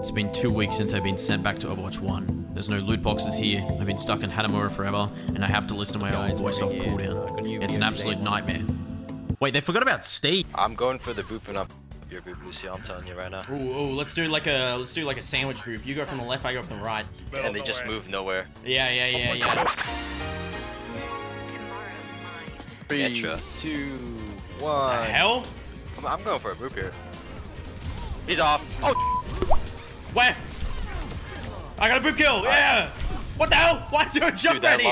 It's been 2 weeks since I've been sent back to Overwatch 1. There's no loot boxes here, I've been stuck in Hanamura forever, and I have to listen to my old voice-off cooldown. It's an absolute nightmare. Wait, they forgot about Steve. I'm going for the boop and up your boop, Lúcio, I'm telling you right now. Ooh, let's do like a sandwich boop. You go from the left, I go from the right. And they just move nowhere. Yeah. 3, 2, 1. The hell? I'm going for a boop here. He's off. Oh! Where? I got a boop kill. Yeah. What the hell? Why is there a jump ready?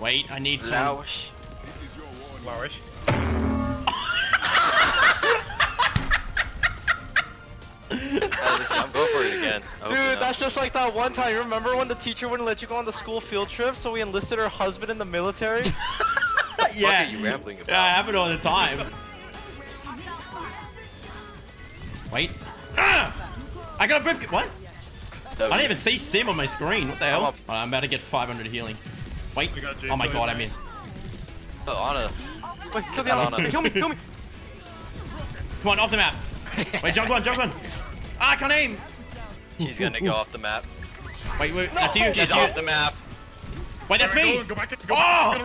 Wait, I need some. Lourish. This is your warning. Lourish. I'm going for it again. Dude, that's just like that one time. You remember when the teacher wouldn't let you go on the school field trip, so we enlisted her husband in the military? Yeah. What are you rambling about? Yeah, I have it all the time. Wait. I got a boop. What? I didn't even see Sim on my screen. What the hell? I'm about to get 500 healing. Wait. Oh my god, I missed. Oh, Ana. Wait, kill the Ana. Kill me. Come on, off the map. Wait, jump one. Ah, I can't aim. She's gonna go off the map. Wait. No. That's you. She's off the map. Wait, that's me. Go back. Yeah,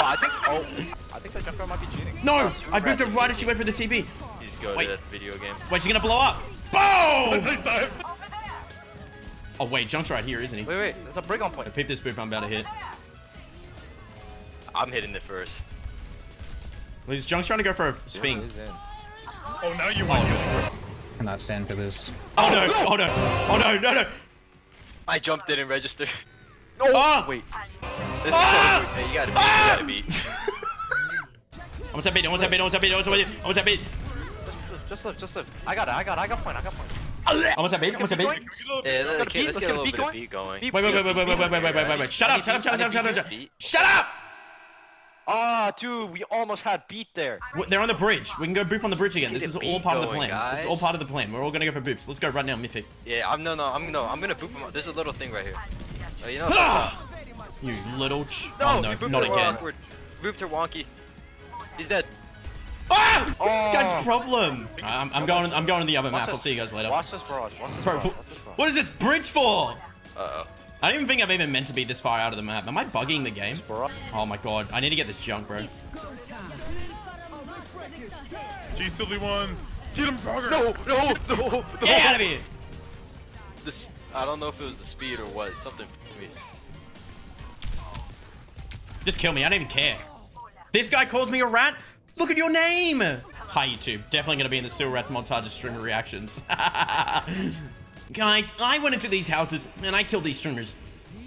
I think that Junkrat might be cheating. No! I booped her right as she went for the TB. He's going to that video game. Wait, she's gonna blow up. Boom! Oh wait, Junk's right here, isn't he? Wait, there's a break on point. I picked this boop I'm about to hit. I'm hitting it first. Well, Junk's trying to go for a Sphinx. Yeah, oh, now you want to. I cannot stand for this. Oh no! My jump didn't register. No! Oh! Wait. You gotta beat. Almost that bait. Just live. I got point. Almost that bait. Okay, let's get a little bit of beat going. Wait. Shut up! Ah, dude, we almost had beat there. They're on the bridge. We can go boop on the bridge again. This is all part of the plan. We're all gonna go for boops. Let's go right now, Mythic. Yeah, I'm gonna boop him. There's a little thing right here. Oh, you know. You little ch- No, oh, no booped not her again. Awkward. Booped her wonky. He's dead. Ah! Oh. This guy's problem. I'm going to the other map. I'll see you guys later. Watch this barrage. What is this bridge for? Uh-oh. I don't even think I've even meant to be this far out of the map. Am I bugging the game? Oh my god. I need to get this junk, bro. G silly one. Get him, Frogger. No. Get out of here. This, I don't know if it was the speed or what. Something f***ed me. Just kill me, I don't even care. This guy calls me a rat? Look at your name! Hi YouTube, definitely gonna be in the Sewer Rats montage of streamer reactions. Guys, I went into these houses and I killed these streamers.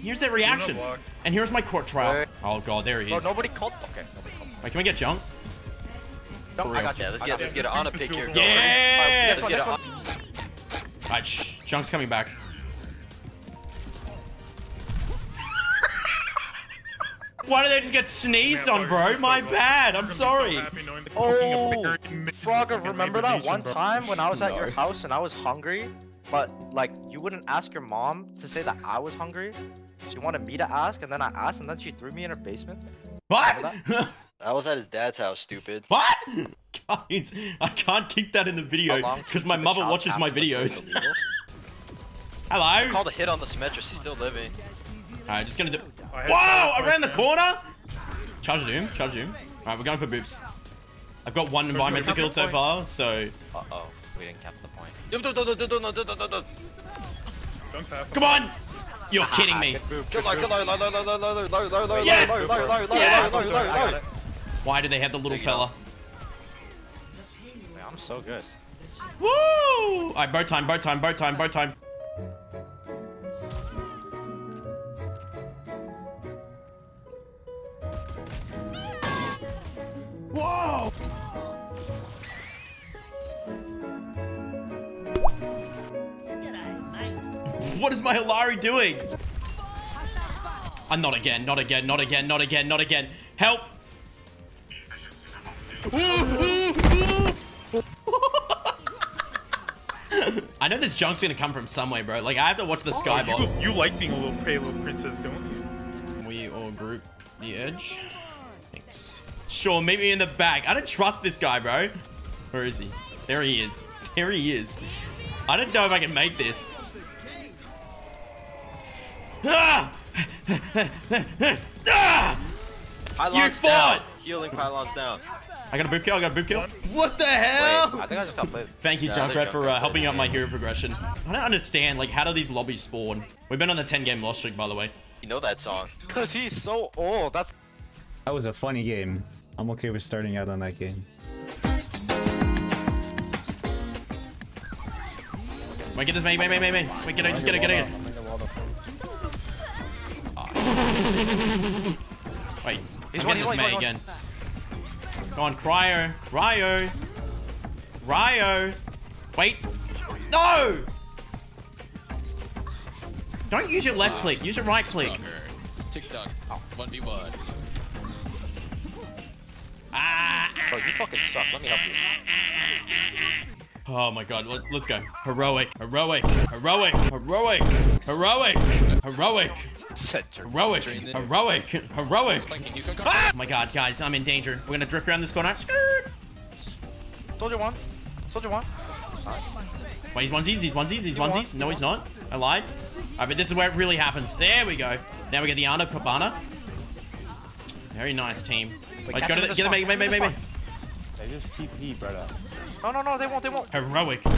Here's their reaction. And here's my court trial. Oh god, there he is. Nobody called. Wait, can we get Junk? No, I got you. Let's get Ana pick here. Yeah! Let's get Ana. Alright, shh, Junk's coming back. Why did they just get sneezed on, bro? My bad. I'm sorry. Oh, Frogger, remember that one time when I was at your house and I was hungry, but like you wouldn't ask your mom to say that I was hungry. She wanted me to ask, and then I asked, and then she threw me in her basement. What? I was at his dad's house, stupid. What? Guys, I can't keep that in the video because my mother watches my videos. Hello. Called a hit on the Symmetra. She's still living. Alright, just gonna do- Whoa! Around the corner? Charge Doom. Alright, we're going for boops. I've got one environmental kill so far, so... Uh-oh, we didn't cap the point. Come on! You're kidding me. Yes! Why do they have the little fella? I'm so good. Woo! Alright, bow time. Whoa! What is my Illari doing? I'm not again. Help! I know this junk's gonna come from somewhere, bro. Like, I have to watch the skybox. You like being a little payload princess, don't you? We all group the edge. Thanks. Sure, meet me in the back. I don't trust this guy, bro. Where is he? There he is. I don't know if I can make this. Ah! Ah! You fought! Healing pylons down. I got a boop kill, I got a boop kill. What the hell? Wait, I think I just got played. Thank you, Junkrat, for helping out my hero progression. I don't understand, like, how do these lobbies spawn? We've been on the 10-game loss streak, by the way. You know that song. Because he's so old. That was a funny game. I'm okay with starting out on that game. Wait, get this main. Wait, get it, just get it. Oh. Wait, he's getting this May again. Go on, cryo. Wait. No! Don't use your left click, use your right click. TikTok. 1v1. Bro, you fucking suck. Let me help you. Oh my god, let's go. Heroic. Oh my god, guys, I'm in danger. We're gonna drift around this corner. Soldier one. Wait, he's onesies. No, he's not. I lied. Alright, but this is where it really happens. There we go. Now we get the Ana Pabana. Very nice team. Let's go to the get the main. They just TP, brother. No, they won't. Heroic. Wait,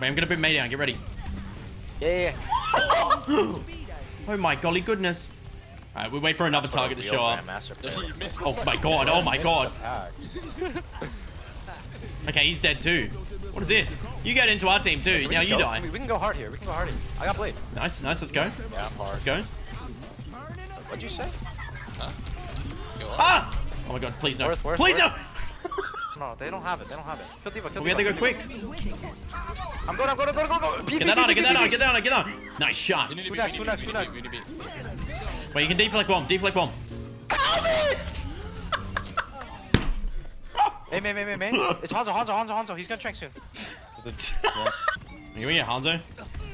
I'm gonna put May down, get ready. Yeah. Oh my golly goodness. Alright, we wait for another target to show up. Oh my god. Okay, he's dead too. What is this? You get into our team too, now you die. We can go hard here, I got played. Nice, let's go. Yeah, I'm hard. Let's go. What'd you say? Huh? Ah! Oh my god, please no. Please no! No, they don't have it. Kill Diva. We have to go quick. I'm going. Get that on. Nice shot. Two nice. Wait, you can deflect bomb. Hey, man. It's Hanzo. He's gonna trank soon. Can we get Hanzo?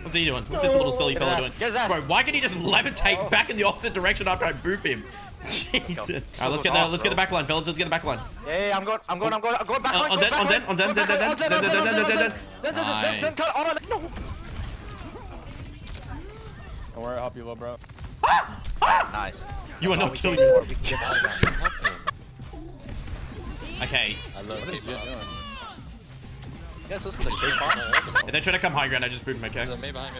What's he doing? What's this little silly fella doing? Bro, why can he just levitate back in the opposite direction after I boop him? Jesus. Alright, let's get the backline, fellas. Let's get the backline. Hey, I'm going back. On Zen. Don't worry, I'll help you, little bro. Nice. You are not killing me. Okay. I love what you're doing. Yes, let's go. If they try to come high ground, I just boot him, okay? May behind.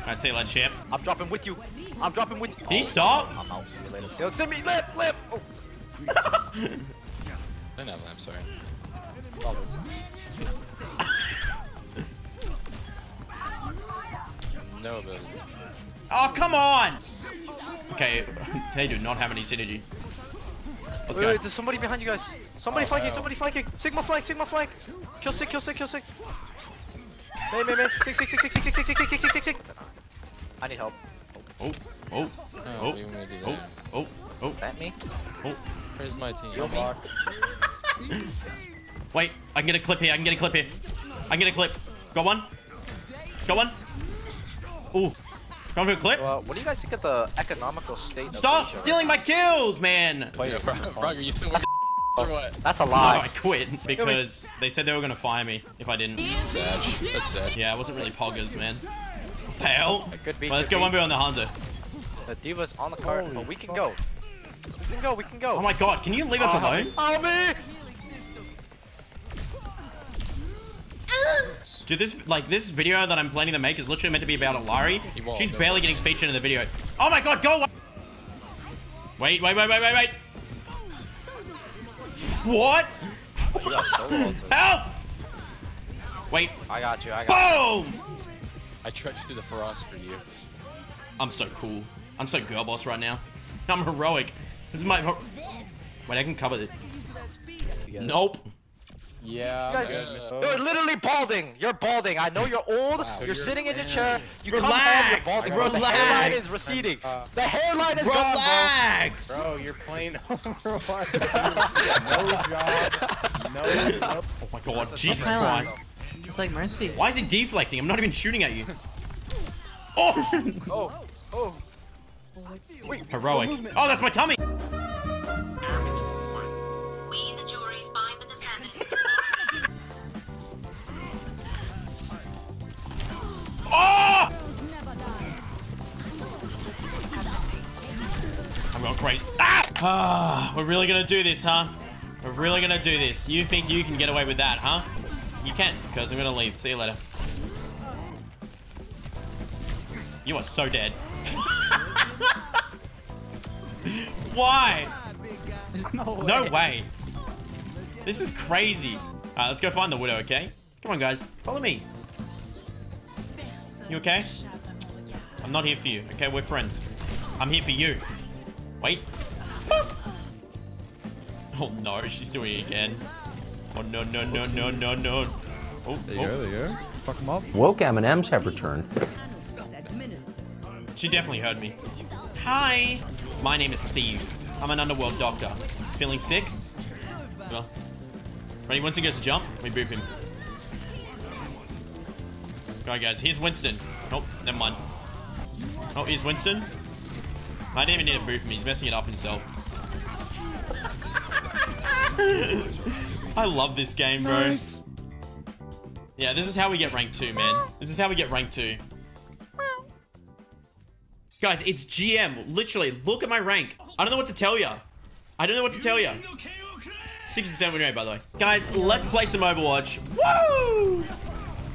Alright, see you later, champ. I'm dropping with you. Can you stop? I'm out. See you later. Yo, send me lip! Oh. I'm sorry. No ability. Oh, come on! Okay, they do not have any synergy. Let's go. Wait, there's somebody behind you guys. Somebody flanking. Sigma flank. Kill sick. Man. Sick. I need help. Oh. At me. Oh. Where's my team? Wait, I can get a clip here. Got one. Ooh. Going for a clip? Well, what do you guys think of the economical state? Stop stealing my kills, man! Frogger, you still working or what? That's a lie. No, I quit because they said they were gonna fire me if I didn't. That's sad. Yeah, it wasn't really poggers, man. What the hell? Well, let's go 1v on the Hanzo. The Diva's on the cart, but we can go. We can go. Oh my god, can you leave us alone? Dude, this video that I'm planning to make is literally meant to be about Illari. She's barely getting featured in the video. Oh my god, go away! Wait. What? Help! Wait. I got you. Boom! I trudged through the frost for you. I'm so cool. I'm so girl boss right now. I'm heroic. This is my... Wait, I can cover this. Nope. Yeah, you're literally balding. You're balding. I know you're old. Wow, you're sitting in your chair. You relax. Come home, you're balding. Relax. The hairline is receding. The hairline is relax. Gone, bro. You're playing Overwatch. No job. Oh my god. Jesus Christ. It's like Mercy. Why is he deflecting? I'm not even shooting at you. Oh. Wait, heroic. Oh, that's my tummy. We the jury find the defense. Ah, we're really gonna do this, huh? We're really gonna do this. You think you can get away with that, huh? You can, because I'm gonna leave. See you later. You are so dead. Why? There's no way. No way. This is crazy. Alright, let's go find the Widow, okay? Come on, guys. Follow me. You okay? I'm not here for you, okay? We're friends. I'm here for you. Wait. Oh no, she's doing it again. Oh no, no, no, no, no, no. Oh, there you go, there you go. Fuck him up. Woke M&Ms have returned. She definitely heard me. Hi. My name is Steve. I'm an underworld doctor. Feeling sick? Well, ready? Once he goes to jump, we boop him. Alright, guys. Here's Winston. Oh, never mind. Oh, here's Winston. I didn't even need to boop him. He's messing it up himself. I love this game, bro. Nice. Yeah, this is how we get ranked 2, man. This is how we get ranked 2. Guys, it's GM. Literally, look at my rank. I don't know what to tell you. I don't know what to tell you. 60% win rate, by the way. Guys, let's play some Overwatch. Woo!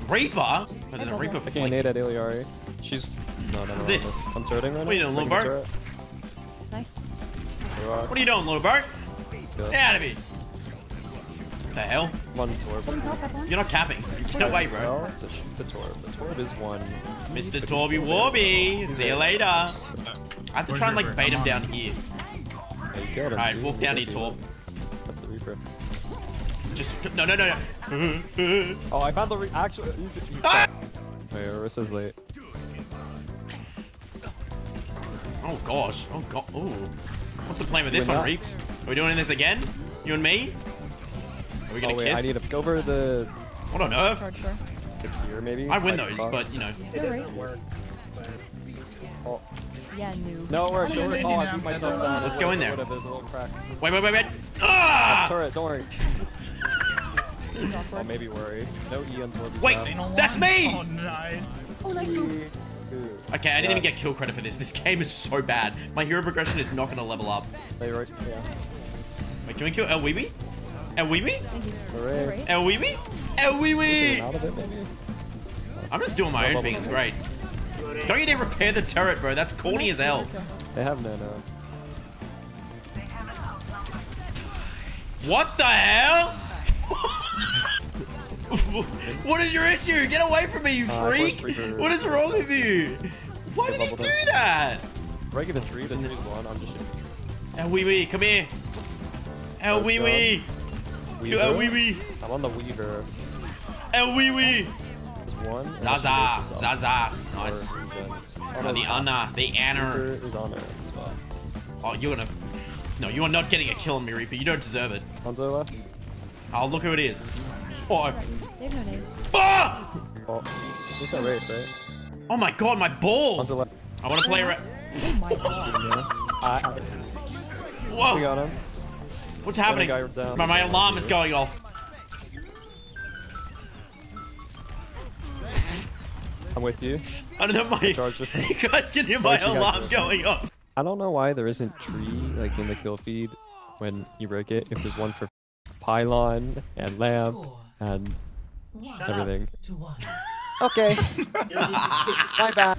Reaper? Oh, there's a Reaper flanking. I can't hit at Illari. She's... No, no, what's this? I'm turreting right now. What are you doing, little bro? Nice. What are you doing, little bro? Get out of here. What the hell? One Torb. You're not capping. Get away, bro. No, it's the Torb. The Torb is one. Mr. Torby Warby. See you later. I have to try and, like, bait him down here. Alright, walk down here, Torb. Just no, no, no, no. Oh, I found the actual. Ah! Wait, Orisa's late. Oh gosh. Oh god. Ooh. What's the plan with this one, Reaps? Are we doing this again? You and me? Are we gonna kiss? I need to go over the. What on earth? Here, maybe. I win like those, but you know. It doesn't work. Oh. Yeah, no, we're sure. Oh, I beat myself down. Let's go in there. Wait, wait, wait, wait. Ah! Turret, don't worry. I'll maybe worry. No EM Torby. Wait, that's me! Oh, nice. Oh, nice. Okay, I didn't even get kill credit for this. This game is so bad. My hero progression is not going to level up. Right, yeah. Wait, can we kill El Weeby? El Weeby? El Weeby? El Weeby! I'm just doing my own thing. It's great. Don't you need to repair the turret, bro? That's corny as hell. They have no, no. What the hell? What is your issue? Get away from me, you freak! What is wrong with you? Why did he do that? Regular 3, doesn't use 1, I'm just shooting. El Wee Wee, come here! El Wee Wee! El Wee Wee! I'm on the Weaver. El Wee Wee! Zaza! Zaza! Nice. Oh, the Ana. The Ana. Oh, you're gonna... No, you are not getting a kill on me, Reaper. You don't deserve it. Hanzo left. Oh, look who it is. Oh! They have no name. Ah! Oh! It's a race, right? Oh my god, my balls! I wanna play around. Oh my god. Whoa! We got him. What's happening? My alarm is going off. I'm with you. I don't know, my... You guys can hear my alarm going off. I don't know why there isn't tree, like, in the kill feed when you break it. If there's one for pylon and lamp and everything. Okay. Bye bye.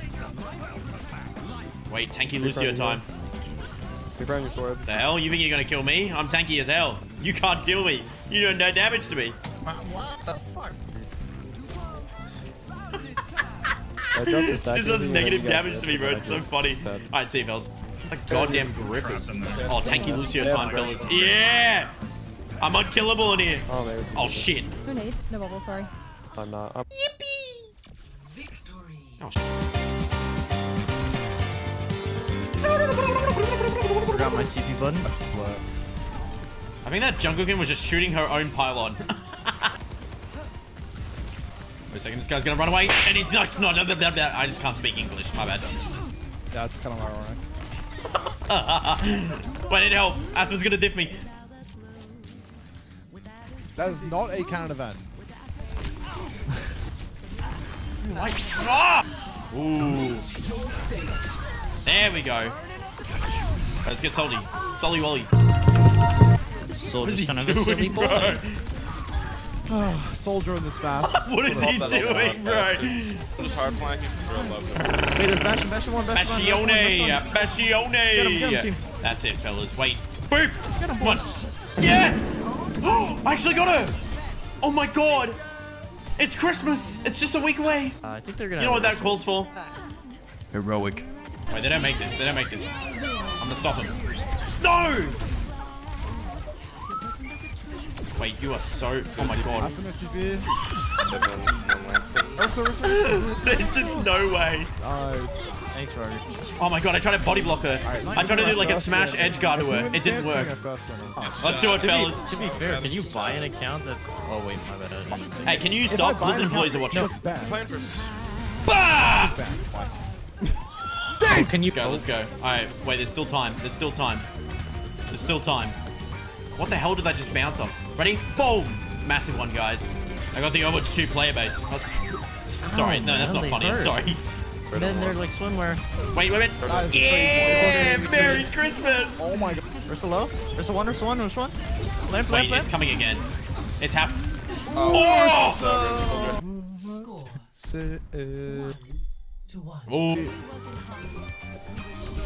Wait, tanky Lúcio time. The hell? You think you're gonna kill me? I'm tanky as hell. You can't kill me. You doing no damage to me. What the fuck? This does negative damage to me, bro. It's so funny. Alright, see you, fellas. The goddamn grippers. Oh, tanky Lúcio time, fellas. Yeah! I'm unkillable in here. Oh, shit. Grenade. No bubble, sorry. I'm not. Yippee! Victory. Oh, shit. Grab my CP button. I think that Junglekin was just shooting her own pylon. Wait a second, this guy's gonna run away, and he's not. I just can't speak English. My bad. Yeah, that's kind of ironic. Wait, it help. Aspen's gonna diff me. That is not a cannon event. Ooh. There we go. Let's get Soldy. Soldy Wally. Soldier son of a silly boy. Oh, Soldier in this map. What is he doing, bro? Just hard flanking. Wait, there's Bastion, Bastion one. Get him, team. That's it, fellas. Wait. Boop! Get him, boys. Yes! I actually got her! Oh my god! It's Christmas! It's just a week away! I think they're gonna. You know what that calls for? Heroic. Wait, they don't make this. They don't make this. I'm gonna stop him. No! Wait, you are so... Oh my god. There's just no way. Thanks, Frogger. Oh my god, I tried to body block her. I tried to do like a smash edge guard to her. It didn't work. Let's do it, fellas. To be fair, can you buy an account that... Oh wait, my bad. Hey, can you stop? Listen, employees are watching. Bah! Can you go? Let's go. Alright, wait, there's still time. There's still time. There's still time. What the hell did that just bounce on? Ready? Boom! Massive one, guys. I got the Overwatch 2 player base. Sorry, no, that's not funny. I'm sorry. And then they're like swimwear. Wait, wait, wait. Yeah! Merry Christmas! Oh my god. There's a low. There's a one, there's a one, there's one. Lamp, wait, it's coming again. It's happening. Oh! Score. 1-1. Oh.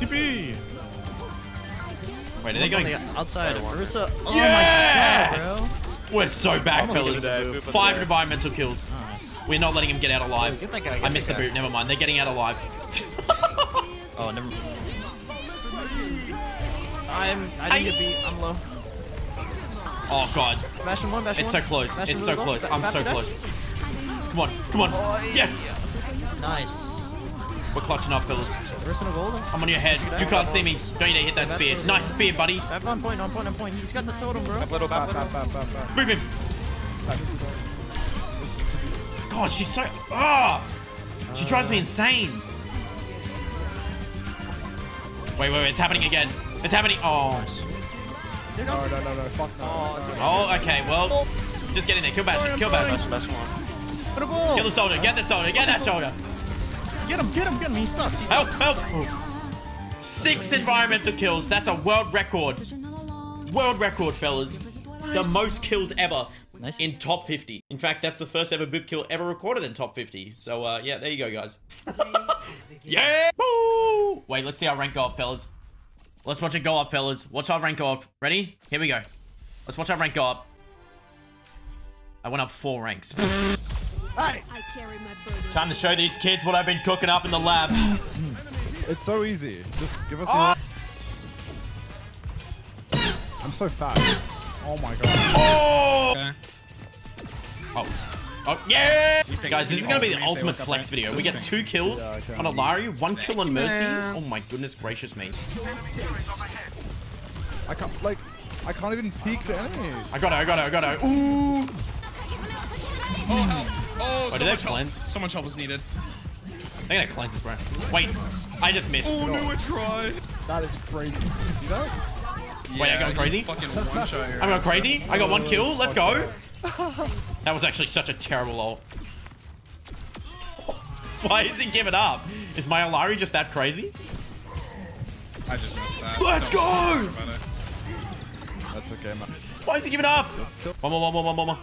TP! Wait, are they going outside? Ursa. Oh yeah! My god, bro. We're so back, fellas. 5 environmental kills. Nice. We're not letting him get out alive. Get that guy, I missed the boot. Never mind. They're getting out alive. Oh, never mind. I need to beat. I'm low. Oh, God. Bash him one, bash him one. It's so close. Bash it's so close. I'm so close. Come on. Come on. Oh, yes! Yeah. Nice. We're clutching up, fellas. I'm on your head. You can't see me. Don't you dare hit that spear. Nice spear, buddy. On point, on point, on point. He's got the totem, bro. Move him. God, she's so... Ah! Oh, she drives me insane. Wait, wait, wait. It's happening again. It's happening. Oh. No, no, no, no. Fuck no. Oh, okay. Well, just get in there. Kill Bastion. Kill Bastion. Kill the soldier. Get the soldier. Get that soldier. Get him, get him, get him. He sucks. He sucks. Help, help. 6 environmental kills. That's a world record. World record, fellas. The most kills ever in top 50. In fact, that's the first ever Boop kill ever recorded in top 50. So, yeah, there you go, guys. Yeah! Woo! Wait, let's see our rank go up, fellas. Let's watch it go up, fellas. Watch our rank go up. Ready? Here we go. Let's watch our rank go up. I went up 4 ranks. Hey. Time to show these kids what I've been cooking up in the lab. It's so easy. Just give us a... I'm so fat. Oh my god. Oh! Oh. Oh, yeah! Guys, this is gonna be the ultimate flex video. We get 2 kills on Illari, 1 kill on Mercy. Oh my goodness gracious me. I can't, like, I can't even peek the enemies. I got it, I got it, I got it. Ooh! Oh, help. Oh, so, much cleanse? So much help is needed. They're gonna cleanse this, bro. Wait, I just missed. Oh, no, I tried. That is crazy. You see that? Yeah, wait, I got crazy? I got crazy? I got 1 kill? Let's go. That was actually such a terrible ult. Why is he giving up? Is my Illari just that crazy? I just missed that. Let's go! That's okay, man. Why is he giving up? One more, one more, one more.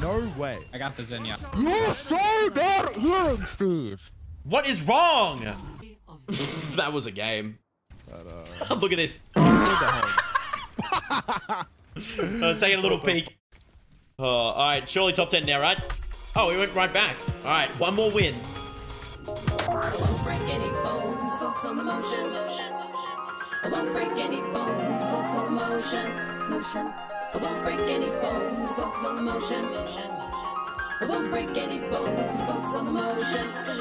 No way. I got the Zenyatta. You're so bad hearing, Steve. What is wrong? That was a game. But, look at this. I was taking a little peek. Oh, all right, surely top 10 now, right? Oh, we went right back. All right, 1 more win. Don't break any bones, focus on the motion. I won't break any bones, focus on the motion. Motion. I won't break any bones, focus on the motion. I won't break any bones, focus on the motion.